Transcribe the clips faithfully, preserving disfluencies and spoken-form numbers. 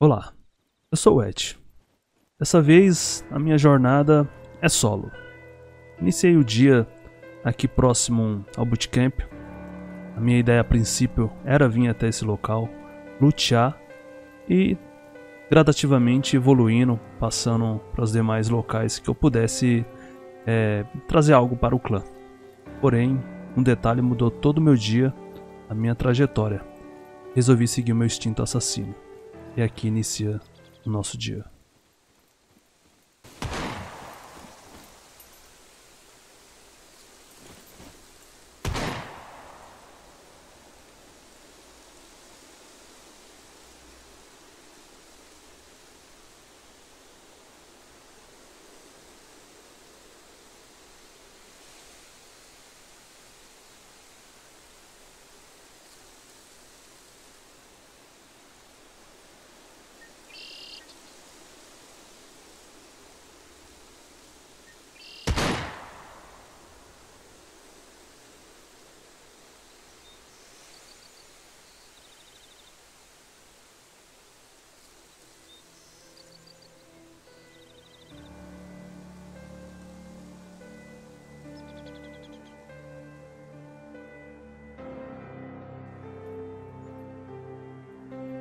Olá, eu sou o Ed. Dessa vez a minha jornada é solo. Iniciei o dia aqui próximo ao bootcamp. A minha ideia a princípio era vir até esse local, lutear e gradativamente evoluindo, passando para os demais locais que eu pudesse é, trazer algo para o clã. Porém, um detalhe mudou todo o meu dia, a minha trajetória. Resolvi seguir o meu instinto assassino. E aqui inicia o nosso dia.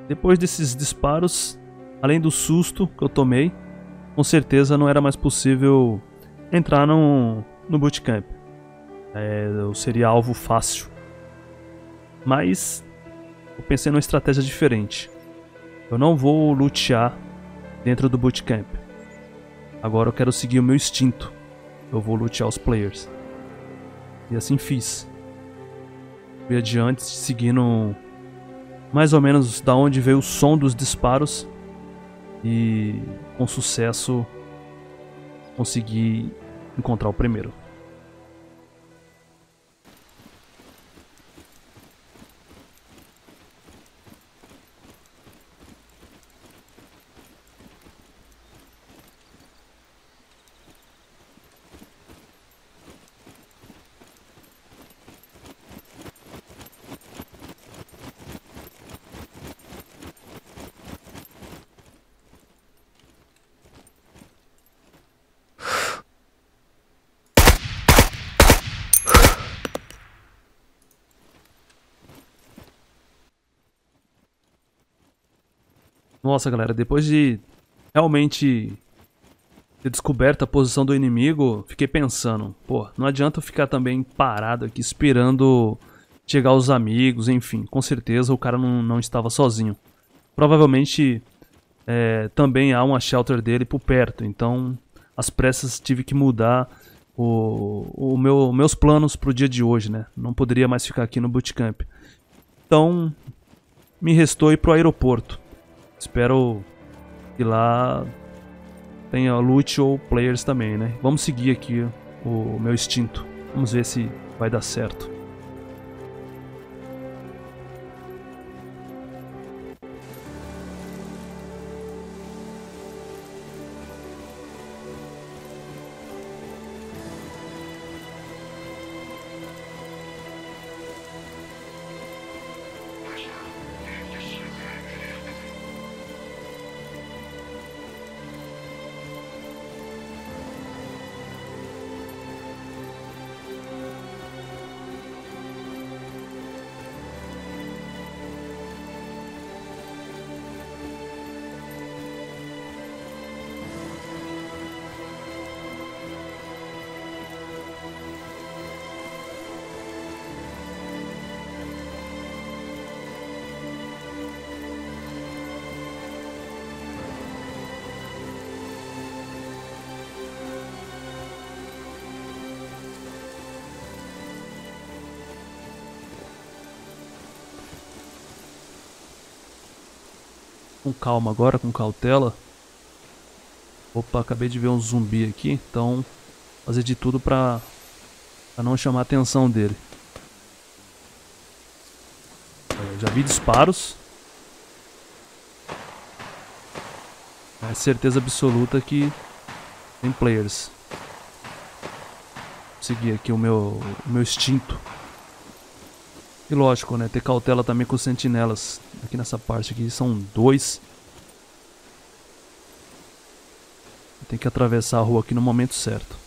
Depois desses disparos, além do susto que eu tomei, com certeza não era mais possível entrar no, no bootcamp. É, eu seria alvo fácil. Mas eu pensei numa estratégia diferente. Eu não vou lutear dentro do bootcamp. Agora eu quero seguir o meu instinto. Eu vou lutear os players. E assim fiz. Fui adiante, seguindo mais ou menos da onde veio o som dos disparos, e com sucesso consegui encontrar o primeiro. Nossa, galera, depois de realmente ter descoberto a posição do inimigo, fiquei pensando, pô, não adianta eu ficar também parado aqui esperando chegar os amigos, enfim. Com certeza o cara não, não estava sozinho. Provavelmente é, também há uma shelter dele por perto, então às pressas tive que mudar o, o meu, meus planos pro dia de hoje, né? Não poderia mais ficar aqui no bootcamp. Então me restou ir pro aeroporto. Espero que lá tenha loot ou players também, né? Vamos seguir aqui o meu instinto. Vamos ver se vai dar certo. Com calma agora, com cautela. Opa, acabei de ver um zumbi aqui, então fazer de tudo pra, pra não chamar a atenção dele. É, já vi disparos. É certeza absoluta que tem players. Vou seguir aqui o meu, o meu instinto. E lógico, né, ter cautela também com os sentinelas. Aqui nessa parte aqui são dois. Tem que atravessar a rua aqui no momento certo.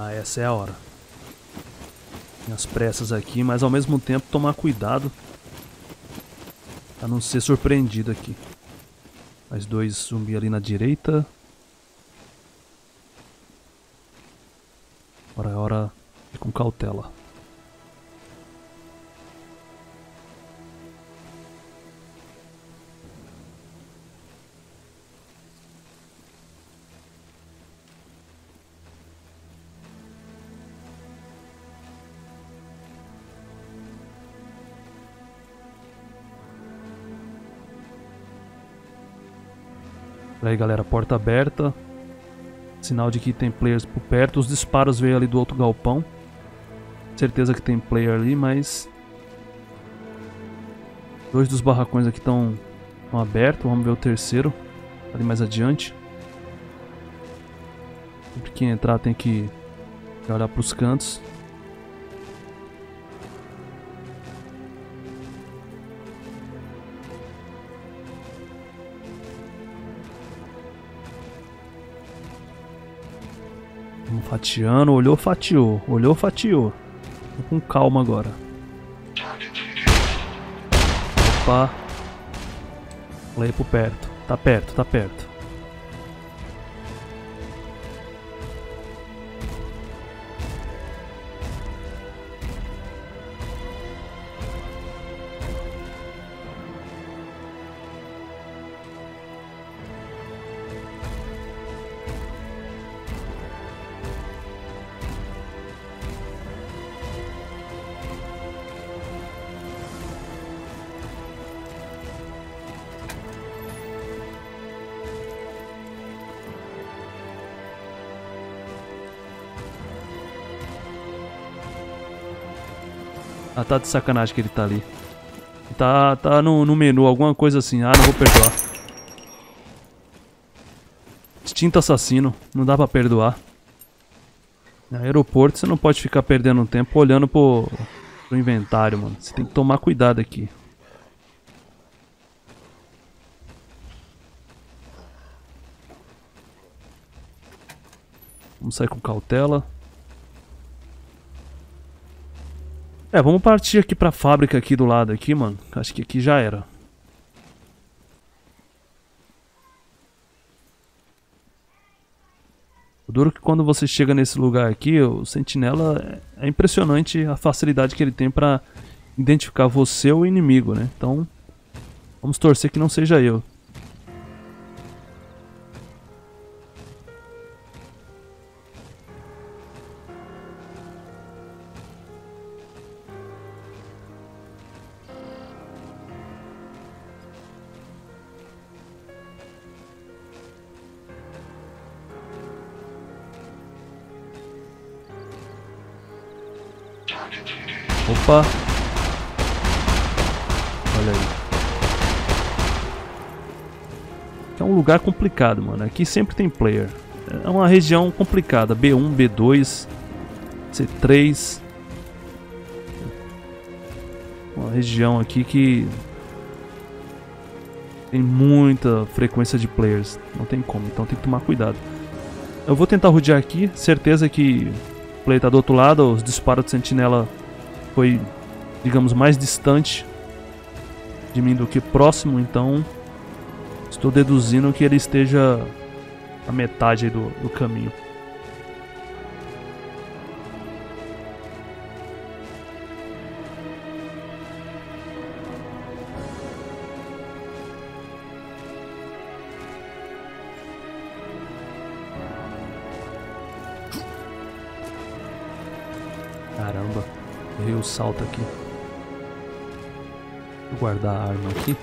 Ah, essa é a hora. Minhas pressas aqui, mas ao mesmo tempo tomar cuidado pra não ser surpreendido aqui. Mais dois zumbi ali na direita. Agora é hora de ir com cautela. Aí galera, porta aberta, sinal de que tem players por perto. Os disparos veio ali do outro galpão, certeza que tem player ali, mas dois dos barracões aqui estão abertos. Vamos ver o terceiro ali mais adiante. Sempre que entrar tem que olhar para os cantos. Fatiando, olhou, fatiou, olhou, fatiou. Tô com calma agora. Opa. Olhei por perto. Tá perto, tá perto. Ah, tá de sacanagem que ele tá ali. Tá, tá no, no menu, alguma coisa assim. Ah, não vou perdoar. Instinto assassino, não dá pra perdoar. No aeroporto você não pode ficar perdendo tempo olhando pro, pro inventário, mano. Você tem que tomar cuidado aqui. Vamos sair com cautela. É, vamos partir aqui pra fábrica aqui do lado aqui, mano. Acho que aqui já era. O duro que quando você chega nesse lugar aqui, o sentinela, é impressionante a facilidade que ele tem pra identificar você ou o inimigo, né? Então, vamos torcer que não seja eu. Opa! Olha aí. Aqui é um lugar complicado, mano. Aqui sempre tem player. É uma região complicada. B um, B dois, C três. Uma região aqui que tem muita frequência de players. Não tem como, então tem que tomar cuidado. Eu vou tentar rodear aqui. Certeza que o player tá do outro lado. Os disparos de sentinela foi, digamos, mais distante de mim do que próximo, então estou deduzindo que ele esteja a metade do, do caminho. Caramba. Errei o salto aqui. Vou guardar a arma aqui.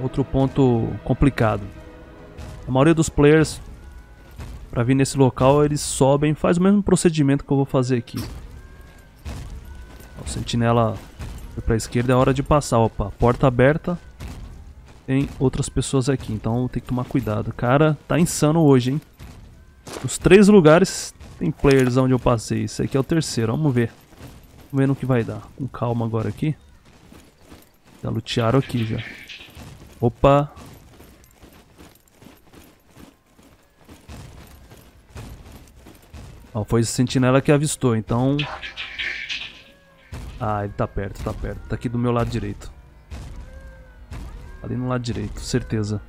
outro ponto complicado. A maioria dos players, para vir nesse local, eles sobem, faz o mesmo procedimento que eu vou fazer aqui. O sentinela foi para a esquerda, é hora de passar. Opa, porta aberta. Tem outras pessoas aqui, então tem que tomar cuidado. Cara, tá insano hoje, hein? Os três lugares tem players onde eu passei. Esse aqui é o terceiro, vamos ver. Vamos ver no que vai dar. Com calma agora aqui. Já lutearam aqui já. Opa. Ó, foi esse sentinela que avistou, então... Ah, ele tá perto, tá perto. Tá aqui do meu lado direito. Ali no lado direito, certeza.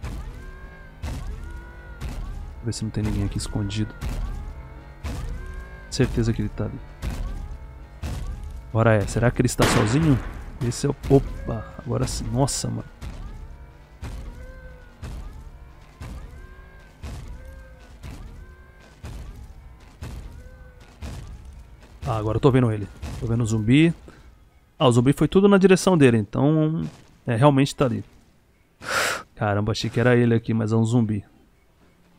Vou ver se não tem ninguém aqui escondido. Certeza que ele tá ali. Agora é, será que ele está sozinho? Esse é o... Opa, agora sim. Nossa, mano. Ah, agora eu tô vendo ele. Tô vendo o zumbi. Ah, o zumbi foi tudo na direção dele, então... É, realmente tá ali. Caramba, achei que era ele aqui, mas é um zumbi.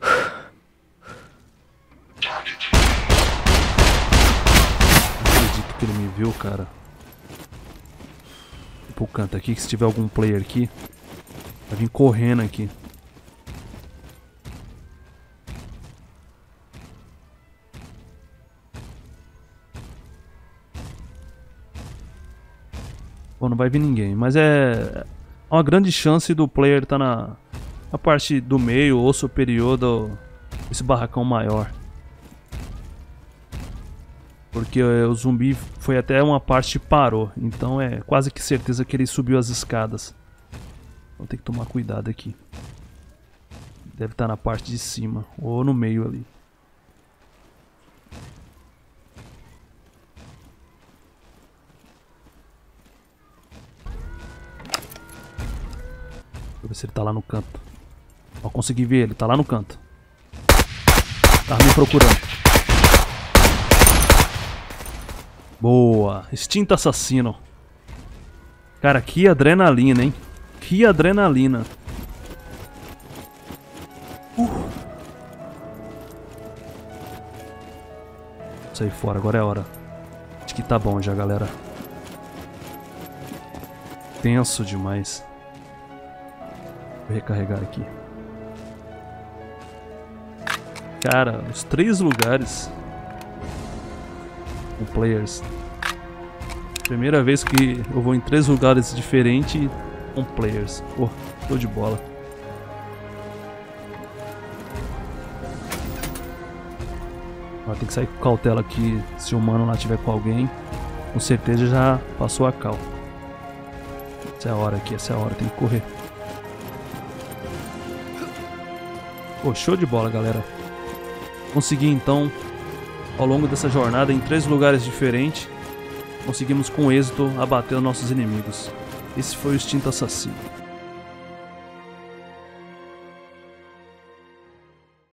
Não acredito que ele me viu, cara. Vou pro canto aqui, que se tiver algum player aqui, vai vir correndo aqui. Bom, não vai vir ninguém, mas é... Há uma grande chance do player estar tá na, na parte do meio ou superior do, desse barracão maior. Porque é, o zumbi foi até uma parte e parou. Então é quase que certeza que ele subiu as escadas. Então tem que tomar cuidado aqui. Deve estar tá na parte de cima ou no meio ali. Deixa eu ver se ele tá lá no canto. Ó, consegui ver ele, tá lá no canto. Tá me procurando. Boa, extinto assassino. Cara, que adrenalina, hein? Que adrenalina. uh. Sai fora, agora é a hora. Acho que tá bom já, galera. Tenso demais. Vou recarregar aqui. Cara, os três lugares com players. Primeira vez que eu vou em três lugares diferentes com players. Pô, show de bola. Tem que sair com cautela aqui. Se o humano lá tiver com alguém, com certeza já passou a cal. Essa é a hora aqui, essa é a hora, tem que correr. Pô, show de bola, galera. Consegui então, ao longo dessa jornada, em três lugares diferentes, conseguimos com êxito abater os nossos inimigos. Esse foi o Extinto Assassino.